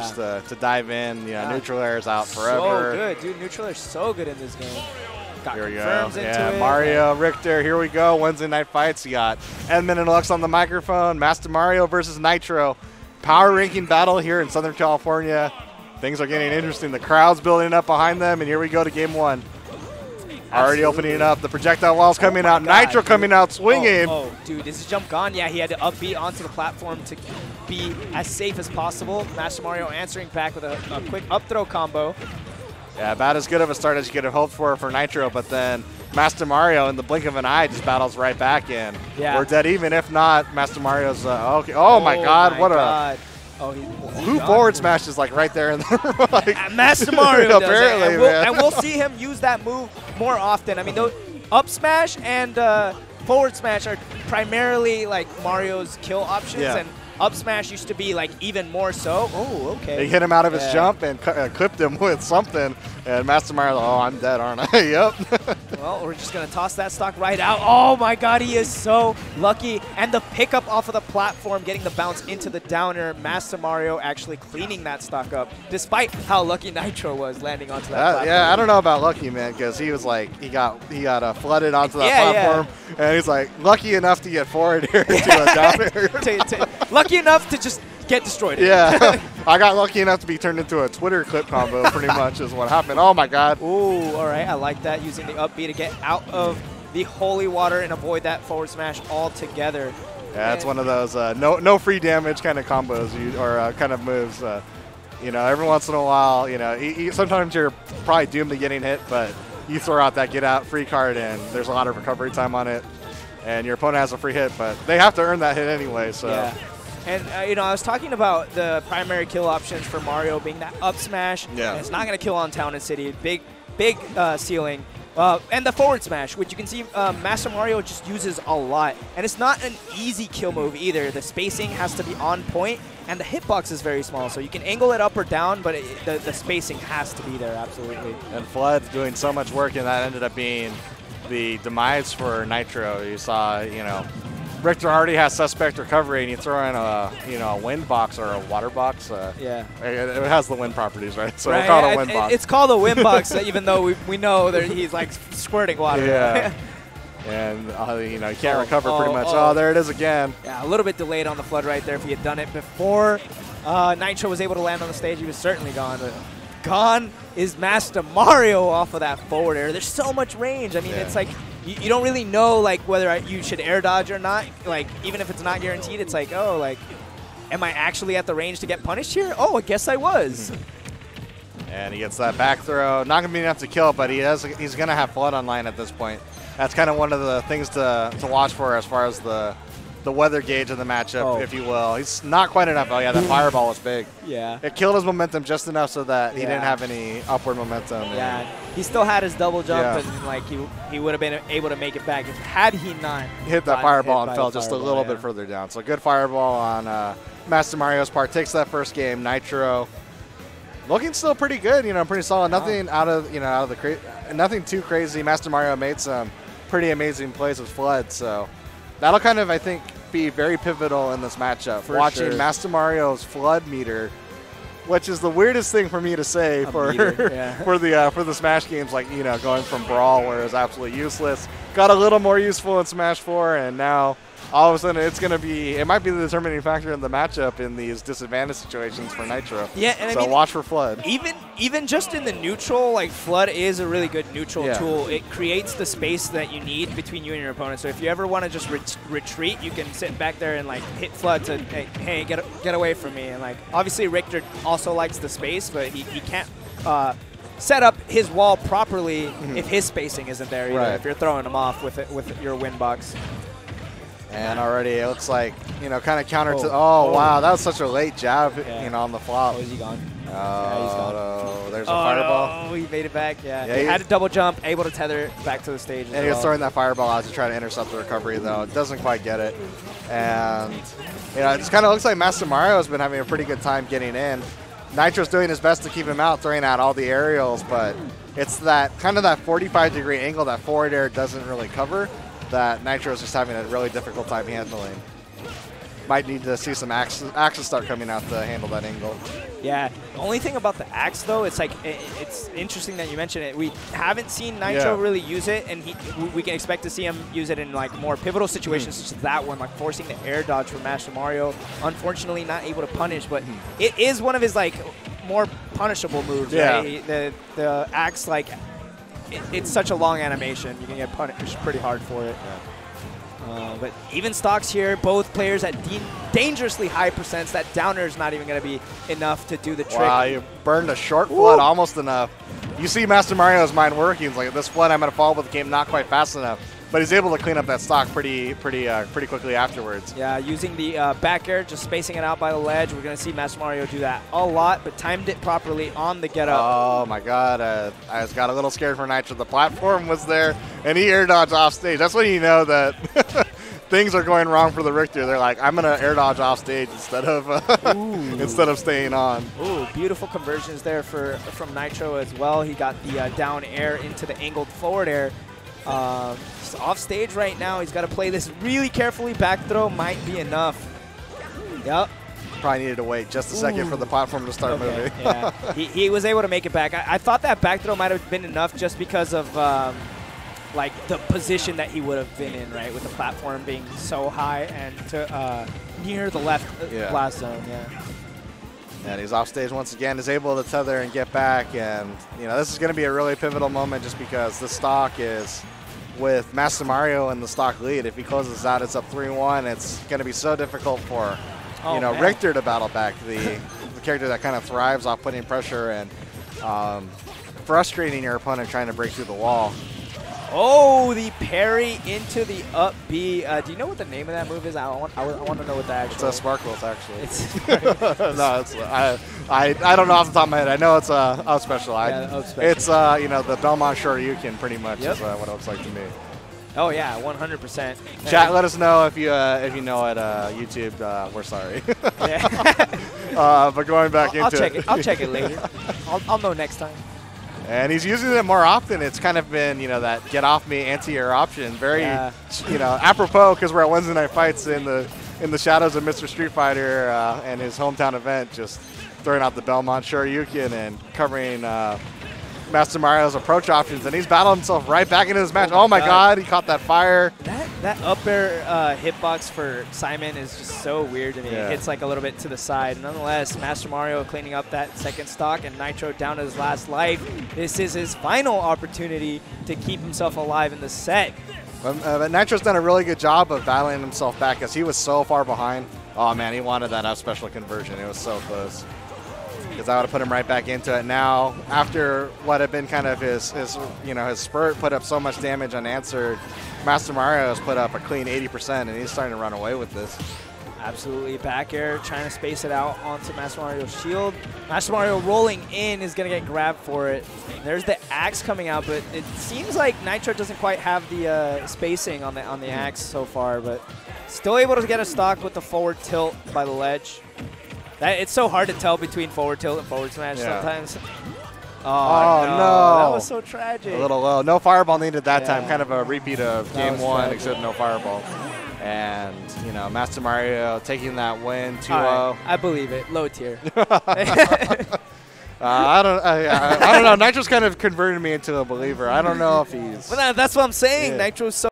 just to dive in. You know, neutral air is out forever. So good, dude. Neutral air is so good in this game. Got here we go. Yeah, Mario, Richter, here we go. Wednesday Night Fights. You got Edmund and Lux on the microphone. MastaMario versus Nitro. Power ranking battle here in Southern California. Things are getting interesting. The crowd's building up behind them, and here we go to game one. Absolutely. Already opening it up. The projectile wall's coming out. God, Nitro coming out swinging. Oh, dude, is his jump gone? Yeah, he had to upbeat onto the platform to be as safe as possible. MastaMario answering back with a quick up throw combo. Yeah, about as good of a start as you could have hoped for Nitro, but then MastaMario in the blink of an eye just battles right back in. Yeah. We're dead even. If not, MastaMario's okay. Oh my God, what a loop forward smash is like right there in the like MastaMario apparently, does it. And we'll see him use that move more often. I mean, those up smash and forward smash are primarily like Mario's kill options, and up smash used to be like even more so. Oh, okay. They hit him out of his jump and clipped him with something. And MastaMario, oh, I'm dead, aren't I? Yep. Well, we're just going to toss that stock right out. Oh, my God, he is so lucky. And the pickup off of the platform, getting the bounce into the downer. MastaMario actually cleaning that stock up, despite how lucky Nitro was landing onto that platform. Yeah, I don't know about lucky, man, because he was like, he got flooded onto that platform. And he's like, lucky enough to get forward here to a downer. Lucky enough to just get destroyed. Yeah, I got lucky enough to be turned into a Twitter clip combo, pretty much, is what happened. Oh, my God. Ooh, all right. I like that, using the up B to get out of the holy water and avoid that forward smash altogether. Yeah, it's one of those no free damage kind of combos kind of moves. You know, every once in a while, you know, sometimes you're probably doomed to getting hit, but you throw out that get out free card, and there's a lot of recovery time on it, and your opponent has a free hit, but they have to earn that hit anyway, so... Yeah. And, you know, I was talking about the primary kill options for Mario being that up smash. Yeah. And it's not going to kill on Town and City. Big ceiling. And the forward smash, which you can see MastaMario just uses a lot. And it's not an easy kill move either. The spacing has to be on point, and the hitbox is very small. So you can angle it up or down, but the spacing has to be there, absolutely. And Flood's doing so much work, and that ended up being the demise for Nitro. You saw, you know... Richter already has suspect recovery, and you throw in a wind box or a water box. It has the wind properties, right? So we'll call it a wind box. It's called a wind box, even though we know that he's like squirting water. Yeah. And you know, you can't recover pretty much. Oh, there it is again. Yeah, a little bit delayed on the Flood right there. If he had done it before Nitro was able to land on the stage, he was certainly gone. But gone is MastaMario off of that forward air. There's so much range. I mean, it's like. You don't really know like whether you should air dodge or not. Like even if it's not guaranteed, it's like, oh, like, am I actually at the range to get punished here? Oh, I guess I was. And he gets that back throw. Not gonna be enough to kill, but he's gonna have Flood online at this point. That's kind of one of the things to watch for as far as the weather gauge of the matchup, if you will. He's not quite enough. Oh yeah, that fireball was big. Yeah. It killed his momentum just enough so that he didn't have any upward momentum. Yeah. He still had his double jump, and like he would have been able to make it back had he not hit that fireball and fell just a little bit further down. So good fireball on MastaMario's part. Takes that first game. Nitro looking still pretty good, you know, pretty solid. Nothing nothing too crazy. MastaMario made some pretty amazing plays with Flood, so. That'll kind of, I think, be very pivotal in this matchup. Watching MastaMario's Flood meter, which is the weirdest thing for me to say for the Smash games, like, you know, going from Brawl, where it was absolutely useless, got a little more useful in Smash 4, and now all of a sudden it's going to be, it might be the determining factor in the matchup in these disadvantaged situations for Nitro. Yeah, and so I mean, watch for Flood. Even just in the neutral, like, Flood is a really good neutral tool. It creates the space that you need between you and your opponent. So if you ever want to just retreat, you can sit back there and like hit Flood to, hey, get away from me. And like, obviously Richter also likes the space, but he can't set up his wall properly if his spacing isn't there. Either, if you're throwing him off with your win box. And already it looks like, you know, kind of counter to. Oh, wow, that was such a late jab, you know, on the flop. Oh, is he gone? Oh, yeah, he's gone. No, there's a fireball. Oh, he made it back. Yeah, he had a double jump, able to tether back to the stage. And he was throwing that fireball out to try to intercept the recovery, though. It doesn't quite get it. And, you know, it kind of looks like MastaMario has been having a pretty good time getting in. Nitro's doing his best to keep him out, throwing out all the aerials, but it's that kind of that 45-degree angle that forward air doesn't really cover. That Nitro is just having a really difficult time handling. might need to see some axes start coming out to handle that angle. Yeah. The only thing about the axe, though, it's like it's interesting that you mentioned it. We haven't seen Nitro really use it, and we can expect to see him use it in like more pivotal situations, such as that one, like forcing the air dodge from MastaMario. Unfortunately, not able to punish, but it is one of his like more punishable moves. Yeah. Right? The axe, like it's such a long animation. You can get punished pretty hard for it. Yeah. But even stocks here, both players at dangerously high percents. That downer is not even going to be enough to do the trick. Wow, you burned a short flood, almost enough. You see MastaMario's mind working. He's like, this flood, I'm going to follow up with the game not quite fast enough. But he's able to clean up that stock pretty quickly afterwards. Yeah, using the back air, just spacing it out by the ledge. We're going to see MastaMario do that a lot, but timed it properly on the get-up. Oh, my God. I just got a little scared for Nitro. The platform was there, and he air dodged off stage. That's when you know that things are going wrong for the Richter. They're like, I'm going to air dodge off stage instead of staying on. Ooh, beautiful conversions there from Nitro as well. He got the down air into the angled forward air. He's off stage right now. He's got to play this really carefully. Back throw might be enough. Yep. Probably needed to wait just a second for the platform to start moving. Yeah. He was able to make it back. I thought that back throw might have been enough just because of like the position that he would have been in, right, with the platform being so high and to, near the last zone. Yeah. And he's off stage once again, is able to tether and get back. And, you know, this is going to be a really pivotal moment just because the stock is with MastaMario in the stock lead. If he closes out, it's up 3-1. It's going to be so difficult for, you know, Richter to battle back, the character that kind of thrives off putting pressure and frustrating your opponent trying to break through the wall. Oh, the parry into the up B. Do you know what the name of that move is? I want to know what the actual... It's a Sparkles, actually. No, it's... I don't know off the top of my head. I know it's up special. It's, you know, the Belmont Shoryuken pretty much is what it looks like to me. Oh, yeah, 100%. Chat, let us know if you know it. YouTube, we're sorry. But going back I'll check it later. I'll know next time. And he's using it more often. It's kind of been, you know, that get off me anti-air option. Very, you know, apropos because we're at Wednesday Night Fights in the shadows of Mr. Street Fighter and his hometown event, just throwing out the Belmont Shoryuken and covering MastaMario's approach options. And he's battled himself right back into this match. Oh, my God. He caught that fire. That up air hitbox for Simon is just so weird to me. Yeah. It hits like a little bit to the side. Nonetheless, MastaMario cleaning up that second stock and Nitro down to his last life. This is his final opportunity to keep himself alive in the set. But Nitro's done a really good job of battling himself back because he was so far behind. Oh, man, he wanted that up special conversion. It was so close. Because I would have put him right back into it now. After what had been kind of his spurt, put up so much damage unanswered. MastaMario has put up a clean 80%, and he's starting to run away with this. Absolutely. Back air, trying to space it out onto MastaMario's shield. MastaMario rolling in is going to get grabbed for it. There's the axe coming out, but it seems like Nitro doesn't quite have the spacing on the axe so far, but still able to get a stock with the forward tilt by the ledge. It's so hard to tell between forward tilt and forward smash sometimes. Oh no. That was so tragic. A little low. No fireball needed that time. Kind of a repeat of game one, tragic. Except no fireball. And, you know, MastaMario taking that win 2-0. Right. I believe it. Low tier. I don't know. Nitro's kind of converted me into a believer. I don't know if he's... Well, that's what I'm saying. Yeah. Nitro's so...